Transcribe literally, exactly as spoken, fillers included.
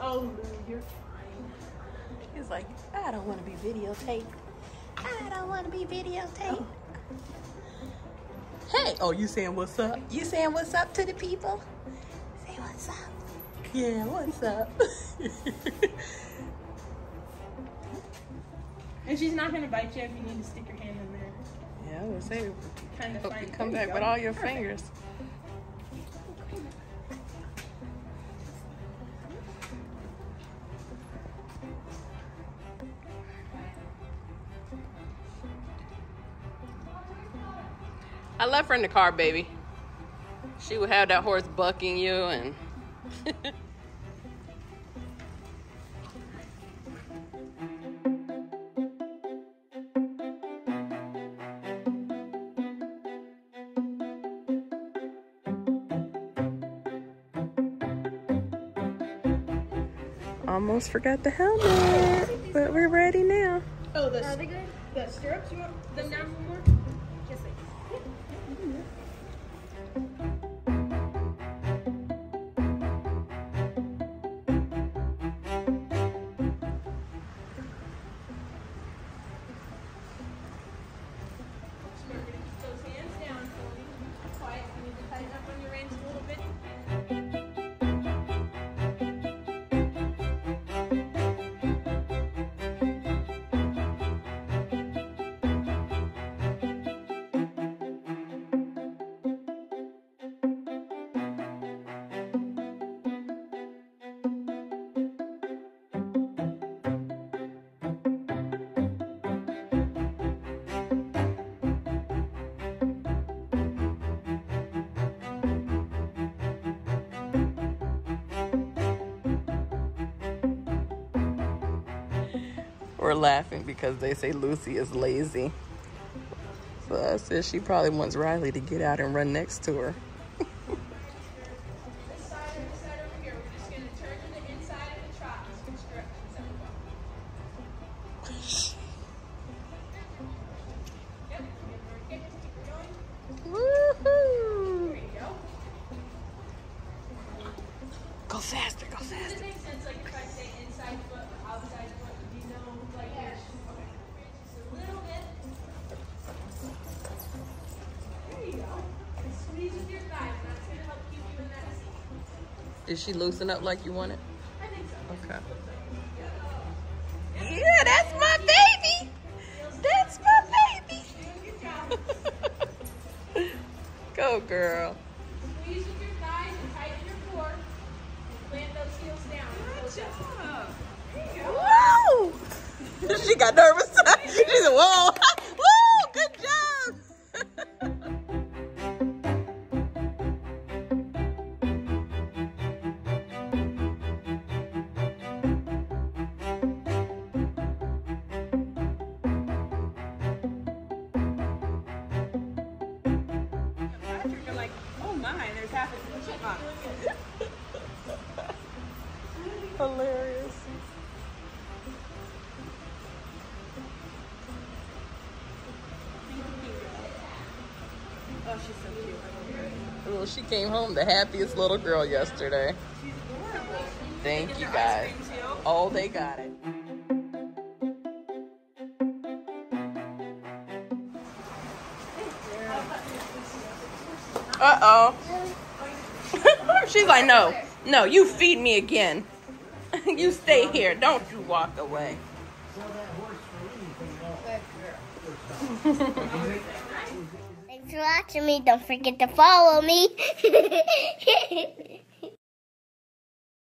Oh, Lou, you're fine. He's like, I don't want to be videotaped. I don't want to be videotaped. Oh. Hey, oh, you saying what's up? You saying what's up to the people? Say what's up. Yeah, what's up? And she's not going to bite you if you need to stick your hand in there. Yeah, I would say, kind of hope fine. You come there back you with all your Perfect. Fingers. I left her in the car, baby. She would have that horse bucking you and... Almost forgot the helmet, but we're ready now. Oh, the, st the stirrups, you want them down one more? Yes, I do. We're laughing because they say Lucy is lazy. So I said she probably wants Riley to get out and run next to her. This side and this side over here, we're just going to turn to the inside of the trot and switch directions at the Yep, keep going. Woohoo! There you go. Go faster, go faster. Does it make sense like if I say inside foot or outside foot? Did she loosen up like you want it? I think so. Okay. Yeah, that's my baby. That's my baby. Go, girl. Squeeze with your thighs and tighten your core. Plant those heels down. Good job. Whoa! She got nervous. She said, whoa. Woo! Good job. You're like, oh my, there's half a chipmunk. Hilarious. Oh, she's so cute. Well, she came home the happiest little girl yesterday. She's adorable. Thank you guys. Oh, they got it. Uh oh. She's like, no, no, you feed me again. You stay here. Don't you walk away. Thanks for watching me. Don't forget to follow me.